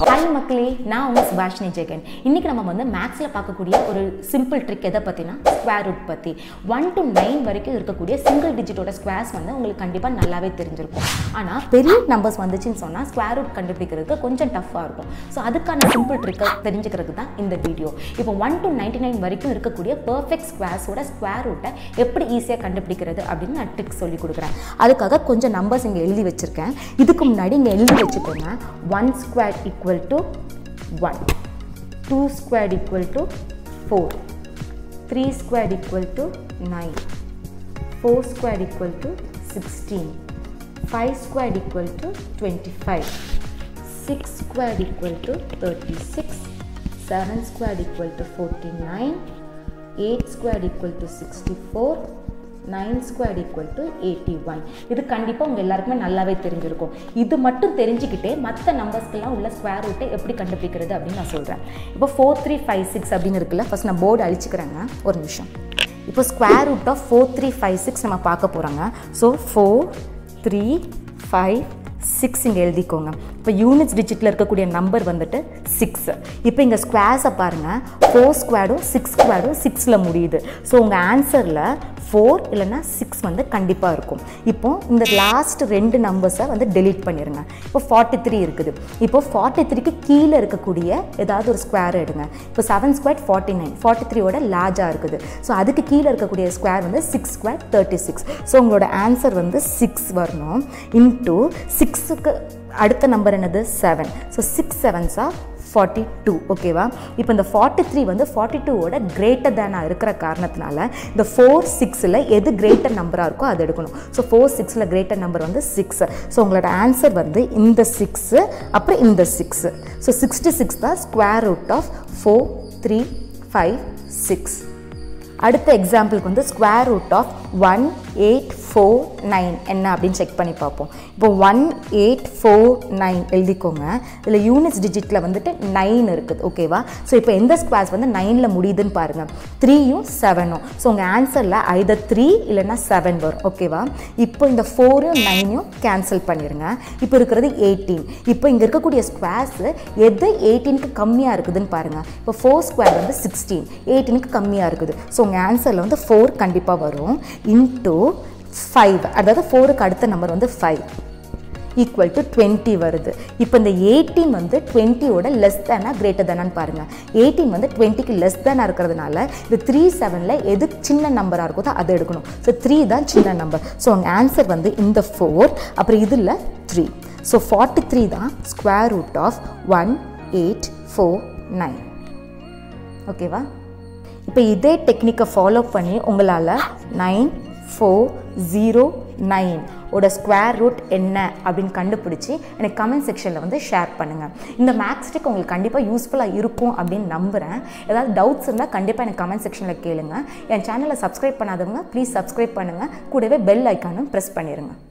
Hi Makli, now I am Subhashini Jagan. Today we will see a simple trick in square root. 1 to 9 varikku single digit squares ungalku kandipa nallave therinjirukum. Ana peri numbers vandhuchu sonna square root kandupidikkiradhu konjam tough ah irukum. So adukana simple trick therinjikkiradhu dhaan indha video. Ipo 1 to 99 varikku irukkudiya perfect squares oda square root eppadi easy ah kandupidikkiradhu appdi na trick solli kudukuren. Adukaga konjam numbers inga eludhi vechiruken. Idukku munadi inga eludhi vechikonga 1 square equal to 1, 2 squared equal to 4, 3 squared equal to 9, 4 squared equal to 16, 5 squared equal to 25, 6 squared equal to 36, 7 squared equal to 49, 8 squared equal to 64, 9 squared equal to 81. இது கண்டிப்பா உங்க எல்லாருக்குமே நல்லாவே தெரிஞ்சிருக்கும். இது மட்டும் தெரிஞ்சிக்கிட்டே மற்ற நம்பர்ஸ்க்கெல்லாம் உள்ள ஸ்கொயர் ரூட் எப்படி கண்டுபிடிக்கிறது அப்படின்னு நான் சொல்றேன். இப்போ 4356 அப்படினு இருக்குல. ஃபர்ஸ்ட் நான் போர்டு அழிச்சுக்கறேன். ஒரு நிமிஷம். இப்போ ஸ்கொயர் ரூட் ஆஃப் 4356 நம்ம பார்க்க போறோங்க. சோ 4 3 5 6 இங்க எழுதிக்கோங்க. இப்போ யூனிட்ஸ் டிஜிட்ல இருக்கக்கூடிய நம்பர் வந்துட்டு 6. இப்போ இங்க ஸ்கொயர்ஸ் பாருங்க. 4 ஸ்கொயர்டும் 6 ஸ்கொயர்டும் 6ல முடியுது. சோ உங்க ஆன்சர்ல 4 இல்லனா 6 வந்து கண்டிப்பா இருக்கும். இப்போ இந்த லாஸ்ட் ரெண்டு நம்பர்ஸை வந்து delete பண்ணிருங்க. இப்போ 43 இருக்குது. இப்போ 43 க்கு கீழ இருக்கக்கூடிய ஏதாவது ஒரு ஸ்கொயர் எடுங்க. இப்போ 7 squared 49, 43 ஓட லார்ஜா இருக்குது. சோ அதுக்கு கீழ இருக்கக்கூடிய ஸ்கொயர் வந்து 6 squared 36. சோ உங்களோட ஆன்சர் வந்து 6 வரணும். into 6 க்கு அடுத்த நம்பர் என்னது 7. So 6 7s are 42. ஓகேவா? இப்போ இந்த 43 வந்து 42 ஓட கிரேட்டர் தானா இருக்கிற காரணத்தினால இந்த 4 6 ல எது கிரேட்டர் நம்பரா இருக்கோ அதை எடுக்கணும். சோ 4 6 ல கிரேட்டர் நம்பர் வந்து 6. சோ உங்களோட ஆன்சர் வந்து இந்த 6 அப்புறம் இந்த 6. சோ 66 தான் ஸ்கொயர் ரூட் ஆஃப் 4356. அடுத்த எக்ஸாம்பிளுக்கு வந்து ஸ்கொயர் ரூட் ஆஃப் 1849 என்ன அப்படின்னு செக் பண்ணி பார்ப்போம். இப்போ 1849 எழுதிக்கோங்க. இதில் யூனிட்ஸ் டிஜிட்டில் வந்துட்டு 9 இருக்குது. ஓகேவா? ஸோ இப்போ எந்த ஸ்கொயர்ஸ் வந்து 9ல் முடியுதுன்னு பாருங்கள். 3 யும் 7 ம். ஸோ உங்கள் ஆன்சரில் either 3 இல்லைனா 7 வரும். ஓகேவா? இப்போ இந்த 4 யும் 9 யும் கேன்சல் பண்ணிடுங்க. இப்போ இருக்கிறது 18. இப்போ இங்கே இருக்கக்கூடிய ஸ்கொயர்ஸ் எது 18க்கு கம்மியாக இருக்குதுன்னு பாருங்கள். இப்போ 4 squared வந்து 16, 18க்கு கம்மியாக இருக்குது. ஸோ உங்கள் ஆன்சரில் வந்து 4 கண்டிப்பாக வரும். into 5, அதாவது 4க்கு அடுத்த நம்பர் வந்து 5 equal to 20 வருது. இப்போ இந்த 18 வந்து 20 ஓட லெஸ் தானா கிரேட்டர் தானான்னு பாருங்க. 18 வந்து 20க்கு லெஸ் தானா இருக்கிறதுனால இந்த 37ல எது சின்ன நம்பரா இருக்குதோ அதை எடுக்கணும். ஸோ 3 தான் சின்ன நம்பர். ஸோ உங்கள் ஆன்சர் வந்து இந்த 4 அப்புறம் இதில் 3. ஸோ 43 தான் ஸ்கொயர் ரூட் ஆஃப் 1849. ஓகேவா? இப்போ இதே டெக்னிக்கை ஃபாலோ பண்ணி உங்களால் 9 4 0 9 ஓட ஸ்கொயர் ரூட் என்ன அப்படின்னு கண்டுபிடிச்சி எனக்கு கமெண்ட் செக்ஷனில் வந்து ஷேர் பண்ணுங்கள். இந்த மேக்ஸ் ட்ரிக் உங்களுக்கு கண்டிப்பாக யூஸ்ஃபுல்லாக இருக்கும் அப்படின்னு நம்புகிறேன். ஏதாவது டவுட்ஸ் இருந்தால் கண்டிப்பாக எனக்கு கமெண்ட் செக்ஷனில் கேளுங்கள். என் சேனலை சப்ஸ்கிரைப் பண்ணாதவங்க ப்ளீஸ் சப்ஸ்கிரைப் பண்ணுங்கள். கூடவே பெல் ஐக்கானும் ப்ரெஸ் பண்ணிடுங்க.